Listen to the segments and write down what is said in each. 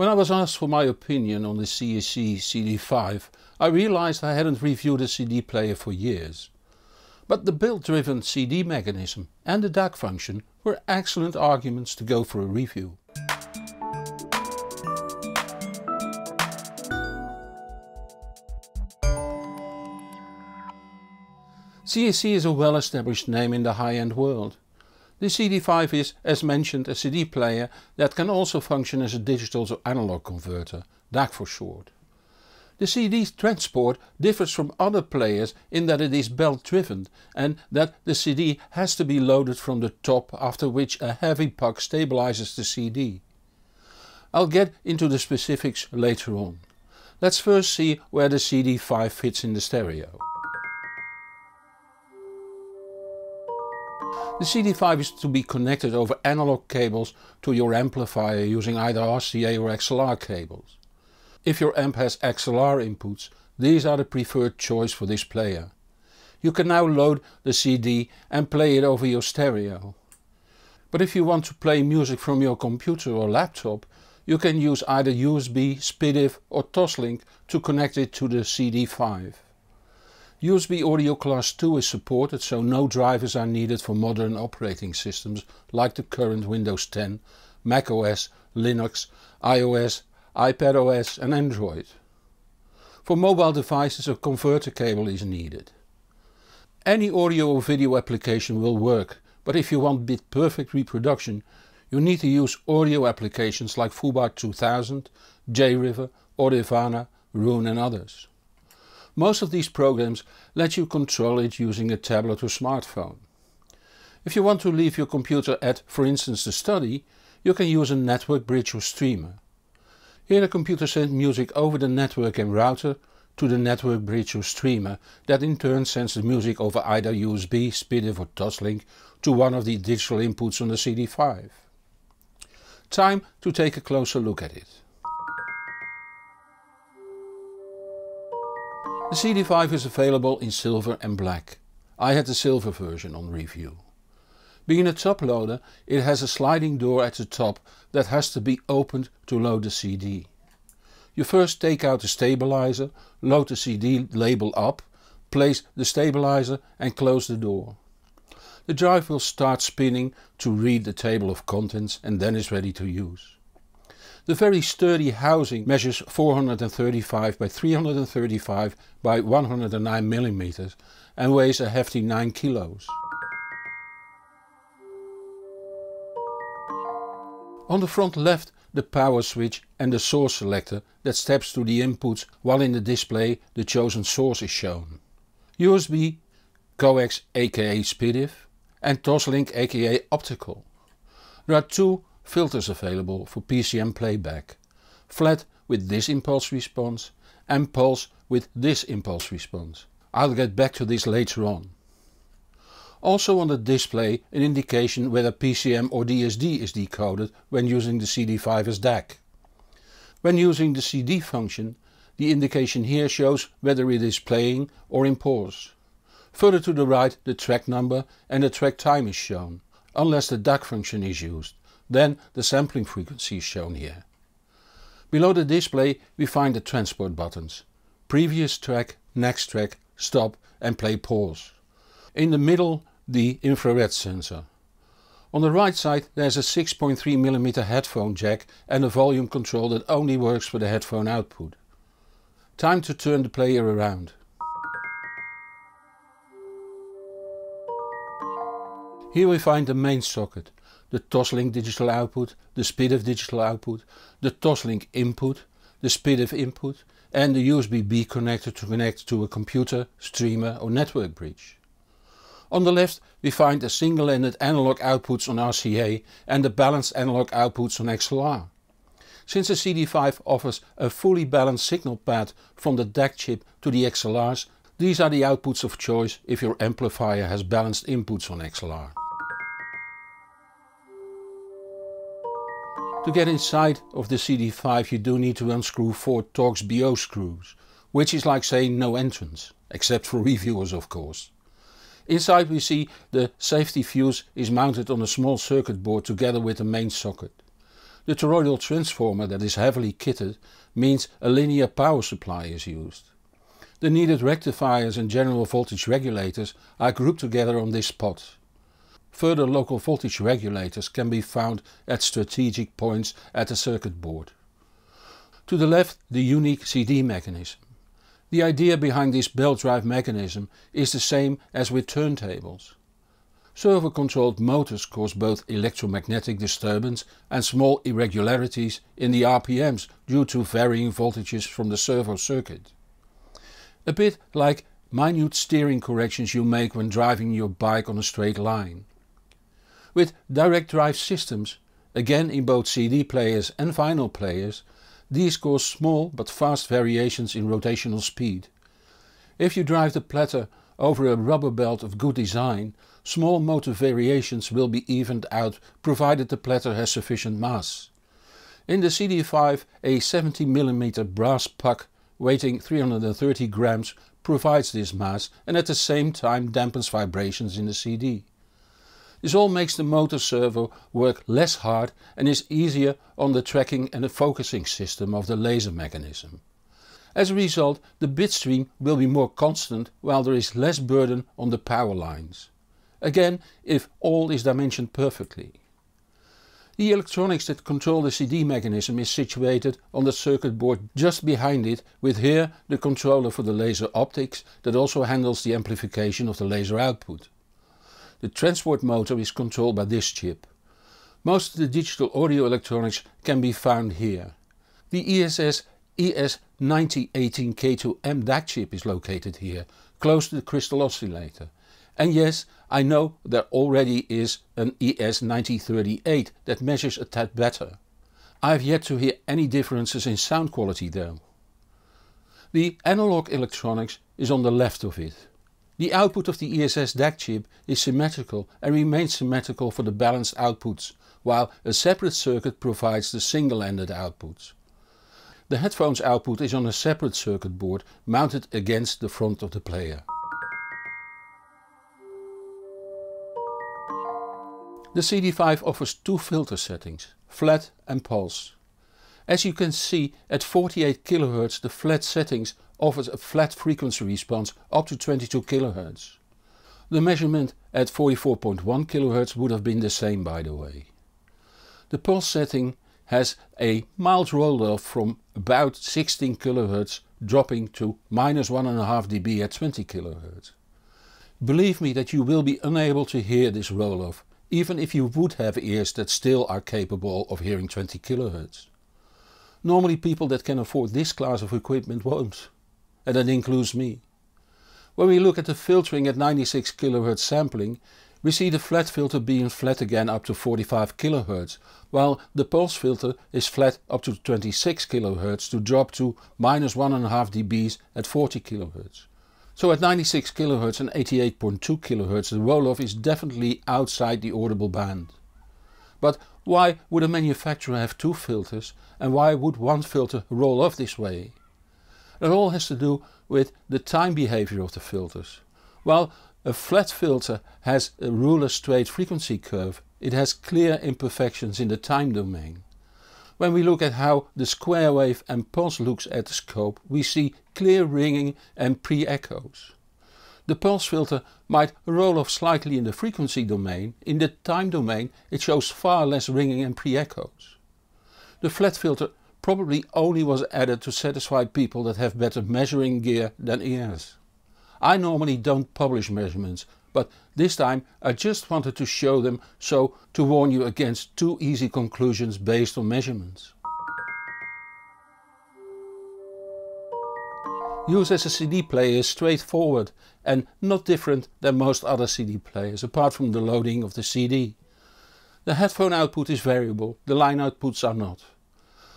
When I was asked for my opinion on the C.E.C. CD5, I realized I hadn't reviewed a CD player for years. But the build-driven CD mechanism and the DAC function were excellent arguments to go for a review. C.E.C. is a well-established name in the high-end world. The CD5 is, as mentioned, a CD player that can also function as a digital to analog converter, DAC for short. The CD transport differs from other players in that it is belt driven and that the CD has to be loaded from the top, after which a heavy puck stabilizes the CD. I'll get into the specifics later on. Let's first see where the CD5 fits in the stereo. The CD5 is to be connected over analog cables to your amplifier using either RCA or XLR cables. If your amp has XLR inputs, these are the preferred choice for this player. You can now load the CD and play it over your stereo. But if you want to play music from your computer or laptop, you can use either USB, SPDIF or Toslink to connect it to the CD5. USB Audio Class 2 is supported, so no drivers are needed for modern operating systems like the current Windows 10, macOS, Linux, iOS, iPadOS and Android. For mobile devices, a converter cable is needed. Any audio or video application will work, but if you want bit-perfect reproduction, you need to use audio applications like Foobar2000, JRiver, Audivana, Roon and others. Most of these programs let you control it using a tablet or smartphone. If you want to leave your computer at, for instance, the study, you can use a network bridge or streamer. Here the computer sends music over the network and router to the network bridge or streamer, that in turn sends the music over either USB, SPDIF or Toslink to one of the digital inputs on the CD5. Time to take a closer look at it. The CD5 is available in silver and black. I had the silver version on review. Being a top loader, it has a sliding door at the top that has to be opened to load the CD. You first take out the stabilizer, load the CD label up, place the stabilizer and close the door. The drive will start spinning to read the table of contents and then is ready to use. The very sturdy housing measures 435 by 335 by 109 mm and weighs a hefty 9 kilos. On the front left, the power switch and the source selector that steps to the inputs, while in the display the chosen source is shown. USB, coax aka SPDIF and Toslink aka optical. There are two filters available for PCM playback, flat with this impulse response and pulse with this impulse response. I'll get back to this later on. Also on the display an indication whether PCM or DSD is decoded when using the CD5 as DAC. When using the CD function, the indication here shows whether it is playing or in pause. Further to the right the track number and the track time is shown, unless the DAC function is used. Then the sampling frequency is shown here. Below the display we find the transport buttons: previous track, next track, stop and play pause. In the middle the infrared sensor. On the right side there's a 6.3 mm headphone jack and a volume control that only works for the headphone output. Time to turn the player around. Here we find the main socket, the Toslink digital output, the SPDIF digital output, the Toslink input, the SPDIF input and the USB-B connector to connect to a computer, streamer or network bridge. On the left we find the single-ended analog outputs on RCA and the balanced analog outputs on XLR. Since the CD5 offers a fully balanced signal path from the DAC chip to the XLRs, these are the outputs of choice if your amplifier has balanced inputs on XLR. To get inside of the CD5 you do need to unscrew 4 Torx BO screws, which is like saying no entrance, except for reviewers of course. Inside we see the safety fuse is mounted on a small circuit board together with the main socket. The toroidal transformer that is heavily kitted means a linear power supply is used. The needed rectifiers and general voltage regulators are grouped together on this pot. Further local voltage regulators can be found at strategic points at the circuit board. To the left, the unique CD mechanism. The idea behind this belt drive mechanism is the same as with turntables. Servo controlled motors cause both electromagnetic disturbance and small irregularities in the RPMs due to varying voltages from the servo circuit. A bit like minute steering corrections you make when driving your bike on a straight line. With direct drive systems, again in both CD players and vinyl players, these cause small but fast variations in rotational speed. If you drive the platter over a rubber belt of good design, small motor variations will be evened out provided the platter has sufficient mass. In the CD5, a 70mm brass puck weighing 330 grams provides this mass and at the same time dampens vibrations in the CD. This all makes the motor servo work less hard and is easier on the tracking and the focusing system of the laser mechanism. As a result, the bit stream will be more constant while there is less burden on the power lines. Again, if all is dimensioned perfectly. The electronics that control the CD mechanism is situated on the circuit board just behind it, with here the controller for the laser optics that also handles the amplification of the laser output. The transport motor is controlled by this chip. Most of the digital audio electronics can be found here. The ESS ES9018K2M DAC chip is located here, close to the crystal oscillator. And yes, I know there already is an ES9038 that measures a tad better. I've yet to hear any differences in sound quality though. The analog electronics is on the left of it. The output of the ESS DAC chip is symmetrical and remains symmetrical for the balanced outputs, while a separate circuit provides the single-ended outputs. The headphones output is on a separate circuit board mounted against the front of the player. The CD5 offers two filter settings, flat and pulse. As you can see, at 48 kHz the flat settings offers a flat frequency response up to 22 kHz. The measurement at 44.1 kHz would have been the same, by the way. The pulse setting has a mild roll-off from about 16 kHz dropping to minus 1.5 dB at 20 kHz. Believe me that you will be unable to hear this roll-off, even if you would have ears that still are capable of hearing 20 kHz. Normally people that can afford this class of equipment won't. And that includes me. When we look at the filtering at 96 kHz sampling, we see the flat filter being flat again up to 45 kHz, while the pulse filter is flat up to 26 kHz to drop to minus 1.5 dBs at 40 kHz. So at 96 kHz and 88.2 kHz the roll-off is definitely outside the audible band. But why would a manufacturer have two filters, and why would one filter roll off this way? It all has to do with the time behavior of the filters. While a flat filter has a ruler straight frequency curve, it has clear imperfections in the time domain. When we look at how the square wave and pulse looks at the scope, we see clear ringing and pre-echoes. The pulse filter might roll off slightly in the frequency domain, in the time domain it shows far less ringing and pre-echoes. The flat filter probably only was added to satisfy people that have better measuring gear than ears. I normally don't publish measurements, but this time I just wanted to show them, so to warn you against too easy conclusions based on measurements. Used as a CD player is straightforward and not different than most other CD players, apart from the loading of the CD. The headphone output is variable, the line outputs are not.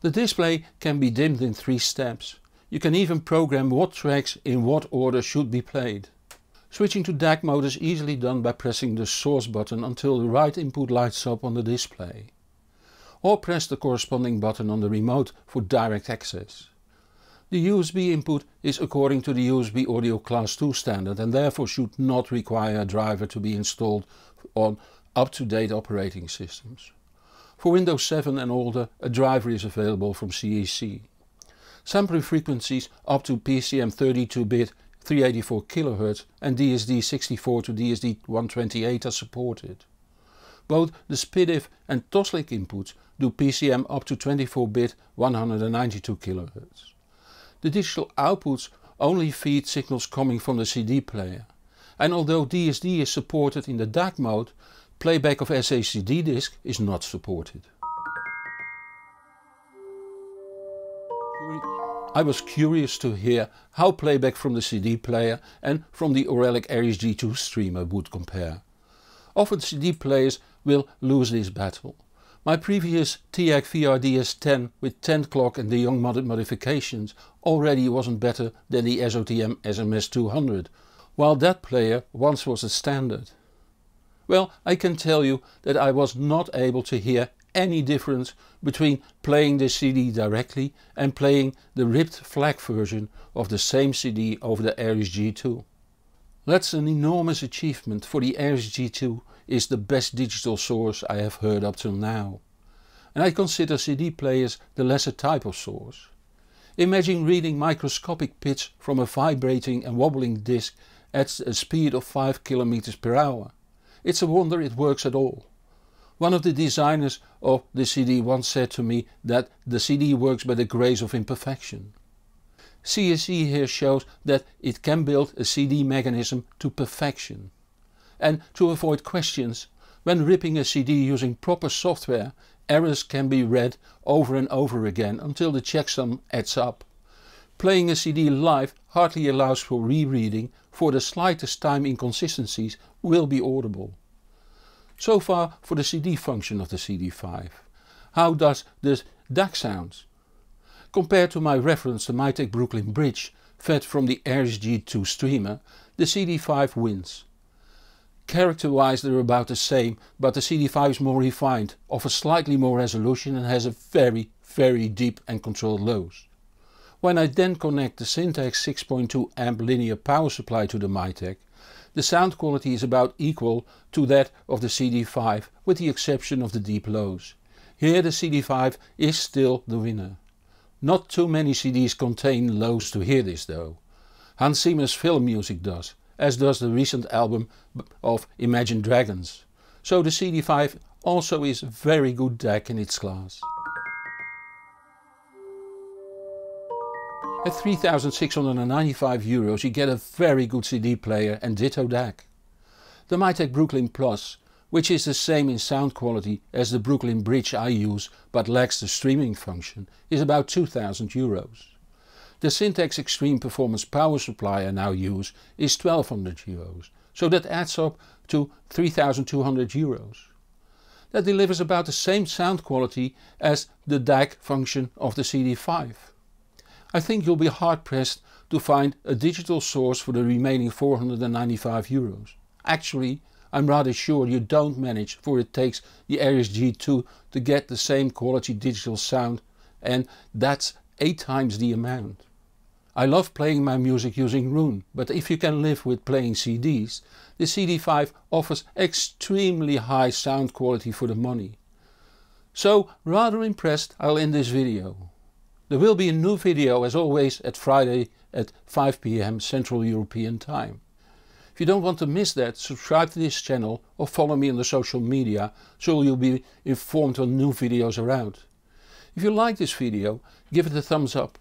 The display can be dimmed in 3 steps. You can even program what tracks in what order should be played. Switching to DAC mode is easily done by pressing the source button until the right input lights up on the display. Or press the corresponding button on the remote for direct access. The USB input is according to the USB Audio Class 2 standard and therefore should not require a driver to be installed on up-to-date operating systems. For Windows 7 and older, a driver is available from C.E.C. Sampling frequencies up to PCM 32-bit 384 kHz and DSD 64 to DSD 128 are supported. Both the SPDIF and Toslink inputs do PCM up to 24-bit 192 kHz. The digital outputs only feed signals coming from the CD player, and although DSD is supported in the DAC mode, playback of SACD disk is not supported. I was curious to hear how playback from the CD player and from the Auralic Aries G2 streamer would compare. Often CD players will lose this battle. My previous TEAC VRDS 10 with 10 clock and the young modifications already wasn't better than the SOTM SMS 200, while that player once was a standard. Well, I can tell you that I was not able to hear any difference between playing the CD directly and playing the ripped FLAC version of the same CD over the Aries G2. That's an enormous achievement, for the Aries G2 is the best digital source I have heard up till now. And I consider CD players the lesser type of source. Imagine reading microscopic pitch from a vibrating and wobbling disc at a speed of 5 km/h. It's a wonder it works at all. One of the designers of the CD once said to me that the CD works by the grace of imperfection. C.E.C. here shows that it can build a CD mechanism to perfection. And to avoid questions, when ripping a CD using proper software, errors can be read over and over again until the checksum adds up. Playing a CD live hardly allows for rereading, for the slightest time inconsistencies will be audible. So far for the CD function of the CD5. How does the DAC sound? Compared to my reference to Mytek Brooklyn Bridge, fed from the Aries G2 streamer, the CD5 wins. Character-wise they're about the same, but the CD5 is more refined, offers slightly more resolution and has a very deep and controlled lows. When I then connect the Syntex 6.2 amp linear power supply to the Mytek, the sound quality is about equal to that of the CD5, with the exception of the deep lows. Here the CD5 is still the winner. Not too many CDs contain lows to hear this though. Hans Zimmer's film music does, as does the recent album of Imagine Dragons. So the CD5 also is very good DAC in its class. At €3,695 you get a very good CD player and ditto DAC. The Mytek Brooklyn Plus, which is the same in sound quality as the Brooklyn Bridge I use but lacks the streaming function, is about €2,000. The Syntex Extreme Performance power supply I now use is €1,200, so that adds up to €3,200. That delivers about the same sound quality as the DAC function of the CD5. I think you'll be hard pressed to find a digital source for the remaining €495. Actually, I'm rather sure you don't manage, for it takes the Aries G2 to get the same quality digital sound, and that's 8 times the amount. I love playing my music using Roon, but if you can live with playing CDs, the CD5 offers extremely high sound quality for the money. So rather impressed, I'll end this video. There will be a new video as always at Friday at 5 PM Central European Time. If you don't want to miss that, subscribe to this channel or follow me on the social media, so you'll be informed when new videos are out. If you like this video, give it a thumbs up.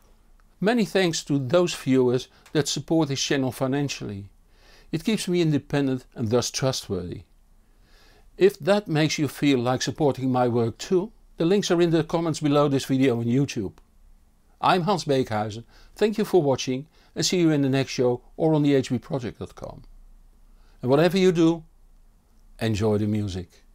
Many thanks to those viewers that support this channel financially. It keeps me independent and thus trustworthy. If that makes you feel like supporting my work too, the links are in the comments below this video on YouTube. I'm Hans Beekhuizen, thank you for watching, and see you in the next show or on thehbproject.com. And whatever you do, enjoy the music.